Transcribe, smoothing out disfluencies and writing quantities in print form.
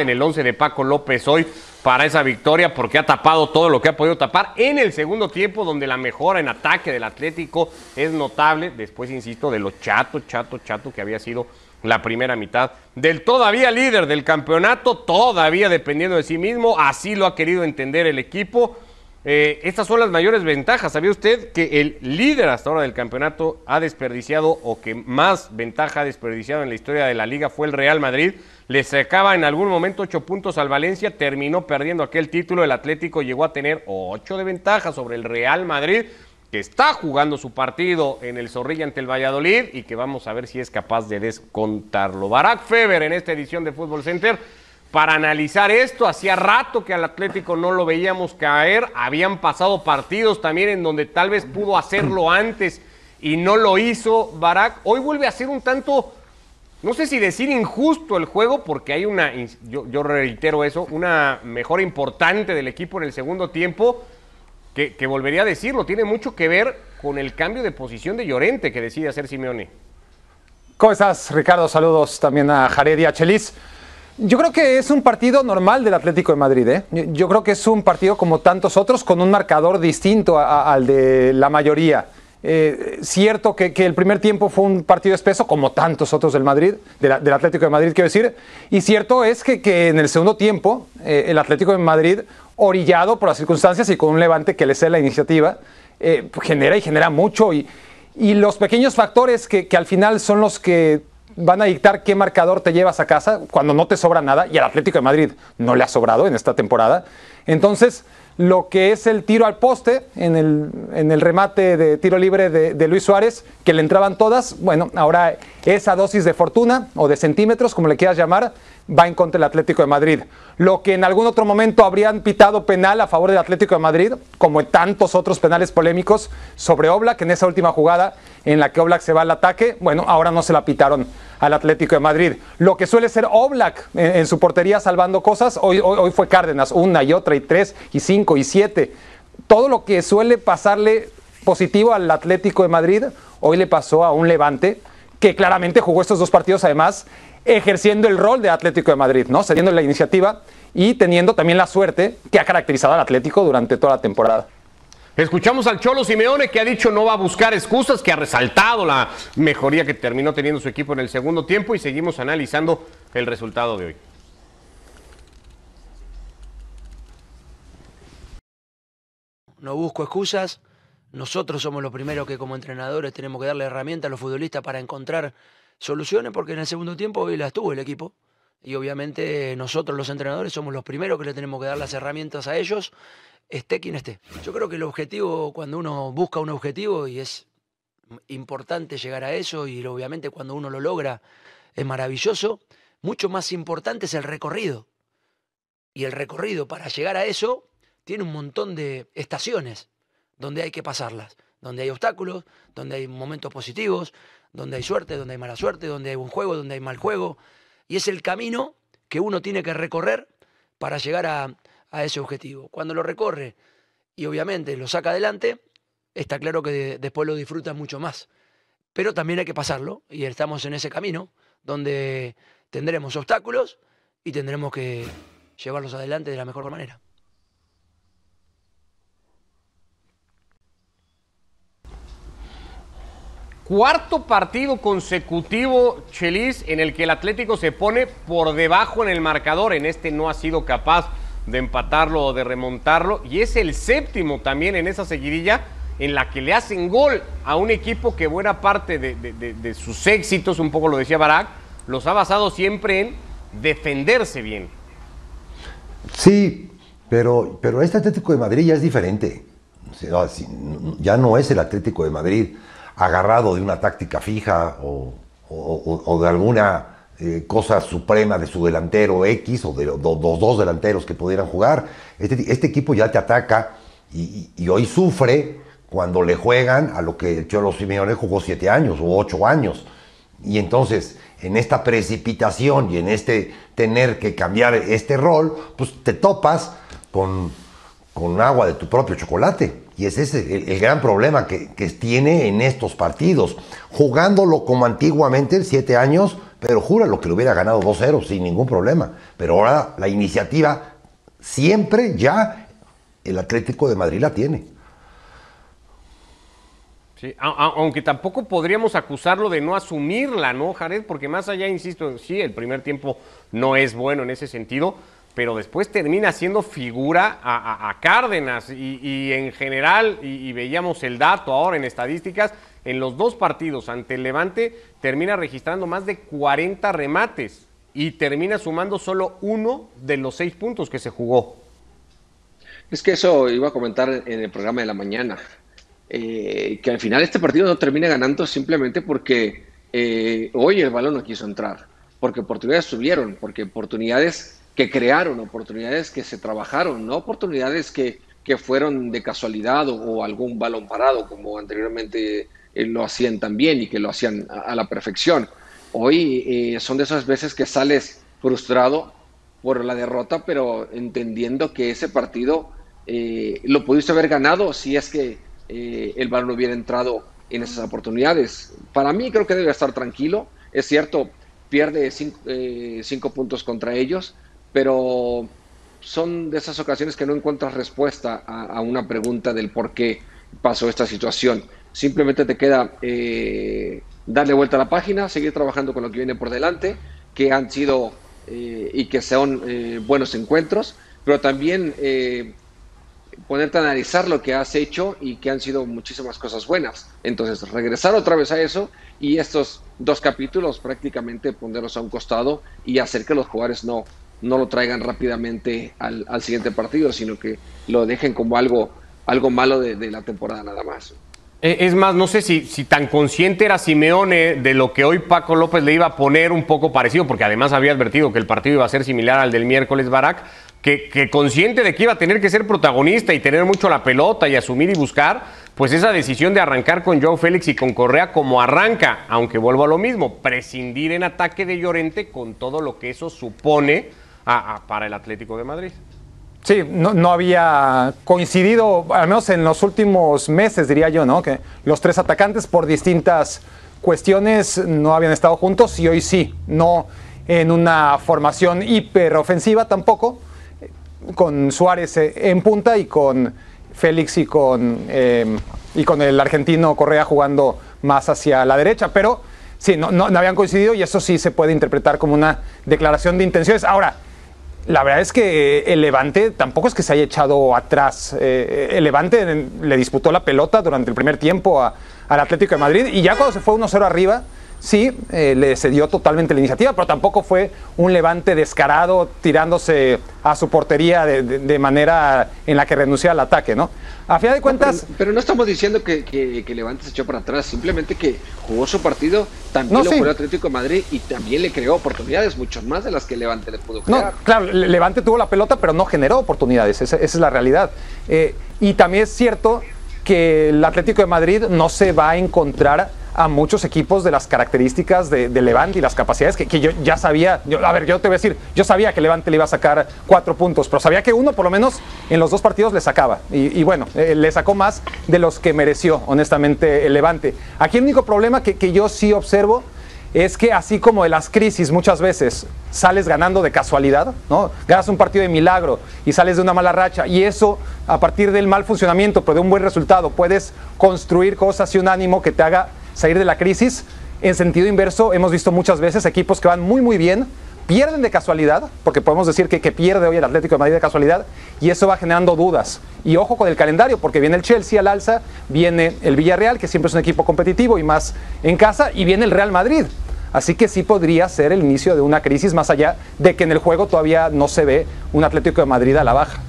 en el 11 de Paco López hoy para esa victoria, porque ha tapado todo lo que ha podido tapar en el segundo tiempo, donde la mejora en ataque del Atlético es notable, después, insisto, de lo chato que había sido la primera mitad del todavía líder del campeonato, todavía dependiendo de sí mismo. Así lo ha querido entender el equipo. Estas son las mayores ventajas. ¿Sabía usted que el líder hasta ahora del campeonato ha desperdiciado, o que más ventaja ha desperdiciado en la historia de la Liga, fue el Real Madrid? Le sacaba en algún momento 8 puntos al Valencia, terminó perdiendo aquel título. El Atlético llegó a tener 8 de ventaja sobre el Real Madrid, que está jugando su partido en el Zorrilla ante el Valladolid y que vamos a ver si es capaz de descontarlo. Barak Fever en esta edición de Futbol Center para analizar esto. Hacía rato que al Atlético no lo veíamos caer, habían pasado partidos también en donde tal vez pudo hacerlo antes y no lo hizo Barak. Hoy vuelve a ser un tanto, no sé si decir injusto el juego, porque hay una, yo reitero eso, una mejora importante del equipo en el segundo tiempo, que volvería a decirlo, tiene mucho que ver con el cambio de posición de Llorente que decide hacer Simeone. ¿Cómo estás, Ricardo? Saludos también a Jared y a Chelis. Yo creo que es un partido normal del Atlético de Madrid, ¿eh? Yo creo que es un partido como tantos otros, con un marcador distinto al de la mayoría. Cierto que el primer tiempo fue un partido espeso, como tantos otros del Madrid, del Atlético de Madrid, quiero decir. Y cierto es que en el segundo tiempo, el Atlético de Madrid, orillado por las circunstancias y con un Levante que le cede la iniciativa, genera mucho. Y los pequeños factores que al final son los que van a dictar qué marcador te llevas a casa cuando no te sobra nada, y al Atlético de Madrid no le ha sobrado en esta temporada. Entonces, lo que es el tiro al poste en el remate de tiro libre de Luis Suárez, que le entraban todas, bueno, ahora esa dosis de fortuna o de centímetros, como le quieras llamar, va en contra del Atlético de Madrid. Lo que en algún otro momento habrían pitado penal a favor del Atlético de Madrid, como en tantos otros penales polémicos sobre Oblak, en esa última jugada en la que Oblak se va al ataque, bueno, ahora no se la pitaron al Atlético de Madrid. Lo que suele ser Oblak en su portería salvando cosas, hoy fue Cárdenas, una y otra y 3 y 5 y 7. Todo lo que suele pasarle positivo al Atlético de Madrid, hoy le pasó a un Levante que claramente jugó estos dos partidos, además ejerciendo el rol de Atlético de Madrid, ¿no? Cediendo la iniciativa y teniendo también la suerte que ha caracterizado al Atlético durante toda la temporada. Escuchamos al Cholo Simeone, que ha dicho no va a buscar excusas, que ha resaltado la mejoría que terminó teniendo su equipo en el segundo tiempo, y seguimos analizando el resultado de hoy. No busco excusas. Nosotros somos los primeros que como entrenadores tenemos que darle herramientas a los futbolistas para encontrar soluciones, porque en el segundo tiempo hoy las tuvo el equipo. Y obviamente nosotros los entrenadores somos los primeros que le tenemos que dar las herramientas a ellos, esté quien esté. Yo creo que el objetivo, cuando uno busca un objetivo, y es importante llegar a eso, y obviamente cuando uno lo logra es maravilloso, mucho más importante es el recorrido. Y el recorrido para llegar a eso tiene un montón de estaciones donde hay que pasarlas, donde hay obstáculos, donde hay momentos positivos, donde hay suerte, donde hay mala suerte, donde hay buen juego, donde hay mal juego. Y es el camino que uno tiene que recorrer para llegar a ese objetivo. Cuando lo recorre y obviamente lo saca adelante, está claro que después lo disfruta mucho más. Pero también hay que pasarlo, y estamos en ese camino donde tendremos obstáculos y tendremos que llevarlos adelante de la mejor manera. Cuarto partido consecutivo, Chelis, en el que el Atlético se pone por debajo en el marcador. En este no ha sido capaz de empatarlo o de remontarlo. Y es el 7º también en esa seguidilla en la que le hacen gol a un equipo que buena parte de sus éxitos, un poco lo decía Barak, los ha basado siempre en defenderse bien. Sí, pero este Atlético de Madrid ya es diferente. Ya no es el Atlético de Madrid agarrado de una táctica fija o de alguna cosa suprema de su delantero X o de los dos delanteros que pudieran jugar. Este equipo ya te ataca y hoy sufre cuando le juegan a lo que el Cholo Simeone jugó 7 años o 8 años. Y entonces, en esta precipitación y en este tener que cambiar este rol, pues te topas con agua de tu propio chocolate. Y ese es el gran problema que tiene en estos partidos. Jugándolo como antiguamente, 7 años, Pedro Jura lo que lo hubiera ganado 2-0 sin ningún problema. Pero ahora la iniciativa siempre ya el Atlético de Madrid la tiene. Sí, aunque tampoco podríamos acusarlo de no asumirla, ¿no, Jared? Porque más allá, insisto, sí, el primer tiempo no es bueno en ese sentido, pero después termina siendo figura a Cárdenas y en general, y veíamos el dato ahora en estadísticas, en los dos partidos ante el Levante termina registrando más de 40 remates y termina sumando solo uno de los 6 puntos que se jugó. Es que eso iba a comentar en el programa de la mañana, que al final este partido no termina ganando simplemente porque hoy el balón no quiso entrar, porque oportunidades subieron, porque oportunidades que crearon, oportunidades que se trabajaron, no oportunidades que fueron de casualidad o algún balón parado, como anteriormente lo hacían también y que lo hacían a la perfección. Hoy son de esas veces que sales frustrado por la derrota, pero entendiendo que ese partido lo pudiste haber ganado si es que el balón hubiera entrado en esas oportunidades. Para mí creo que debe estar tranquilo, es cierto, pierde 5 puntos contra ellos, pero son de esas ocasiones que no encuentras respuesta a una pregunta del por qué pasó esta situación. Simplemente te queda darle vuelta a la página, seguir trabajando con lo que viene por delante, que han sido y que sean buenos encuentros, pero también ponerte a analizar lo que has hecho y que han sido muchísimas cosas buenas. Entonces, regresar otra vez a eso y estos dos capítulos prácticamente ponerlos a un costado y hacer que los jugadores no lo traigan rápidamente al siguiente partido, sino que lo dejen como algo malo de la temporada nada más. Es más, no sé si tan consciente era Simeone de lo que hoy Paco López le iba a poner un poco parecido, porque además había advertido que el partido iba a ser similar al del miércoles, Barak, que consciente de que iba a tener que ser protagonista y tener mucho la pelota y asumir y buscar, pues esa decisión de arrancar con Joao Félix y con Correa como arranca, aunque vuelvo a lo mismo, prescindir en ataque de Llorente con todo lo que eso supone para el Atlético de Madrid. Sí, no había coincidido, al menos en los últimos meses, diría yo, ¿no? Que los tres atacantes por distintas cuestiones no habían estado juntos y hoy sí, no en una formación hiperofensiva tampoco, con Suárez en punta y con Félix y con el argentino Correa jugando más hacia la derecha, pero sí, no habían coincidido y eso sí se puede interpretar como una declaración de intenciones. Ahora, la verdad es que el Levante tampoco es que se haya echado atrás. El Levante le disputó la pelota durante el primer tiempo al Atlético de Madrid y ya cuando se fue 1-0 arriba, sí, le cedió totalmente la iniciativa, pero tampoco fue un Levante descarado tirándose a su portería de manera en la que renuncia al ataque, ¿no? A final de cuentas... pero no estamos diciendo que Levante se echó para atrás, simplemente que jugó su partido, también lo jugó el Atlético de Madrid y también le creó oportunidades, mucho más de las que Levante le pudo crear. No, claro, Levante tuvo la pelota, pero no generó oportunidades, esa es la realidad. Y también es cierto que el Atlético de Madrid no se va a encontrar a muchos equipos de las características de Levante y las capacidades que yo ya sabía. Yo te voy a decir, yo sabía que Levante le iba a sacar 4 puntos, pero sabía que uno por lo menos en los dos partidos le sacaba. Y bueno, le sacó más de los que mereció, honestamente, el Levante. Aquí el único problema que yo sí observo es que así como en las crisis muchas veces sales ganando de casualidad, ¿no? Ganas un partido de milagro y sales de una mala racha y eso a partir del mal funcionamiento, pero de un buen resultado, puedes construir cosas y un ánimo que te haga salir de la crisis. En sentido inverso, hemos visto muchas veces equipos que van muy bien, pierden de casualidad, porque podemos decir que pierde hoy el Atlético de Madrid de casualidad, y eso va generando dudas. Y ojo con el calendario, porque viene el Chelsea al alza, viene el Villarreal, que siempre es un equipo competitivo y más en casa, y viene el Real Madrid. Así que sí podría ser el inicio de una crisis, más allá de que en el juego todavía no se ve un Atlético de Madrid a la baja.